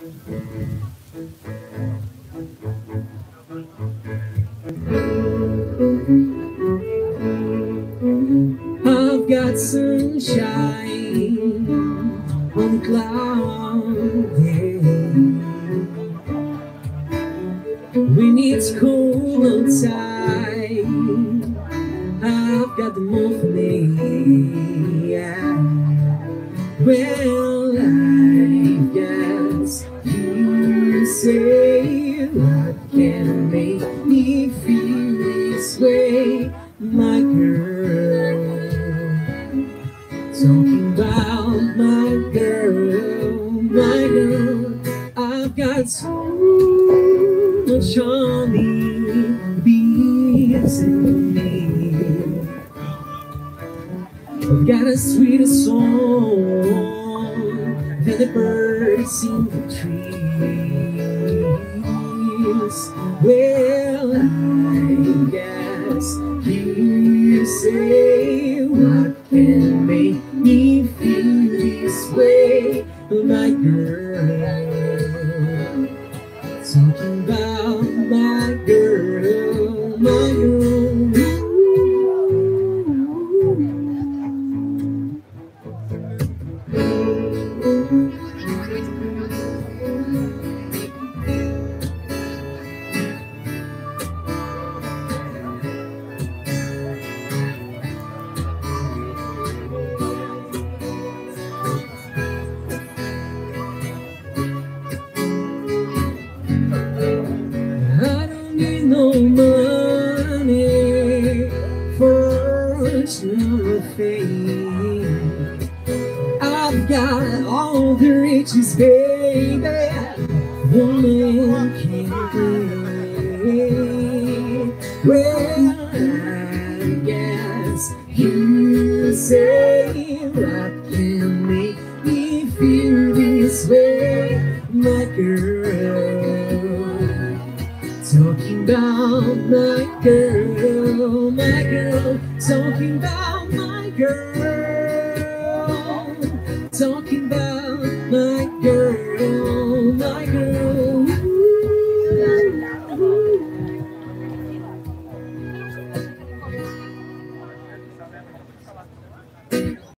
I've got sunshine on a cloudy day. When it's cold outside, I've got the morphine. Yeah. Well, I guess you say what can make me feel this way, my girl. Talking about my girl, my girl. I've got so much on me, beats in me. I've got a sweeter song than the birds in the trees. Well, I guess you say what can make me feel this way, my girl. Talking about my girl, my girl. No money for no fame. I've got all the riches, baby. Woman can't be. Well, I guess you say what can make me feel this way, my girl. Talking about my girl, my girl. Talking about my girl. Talking about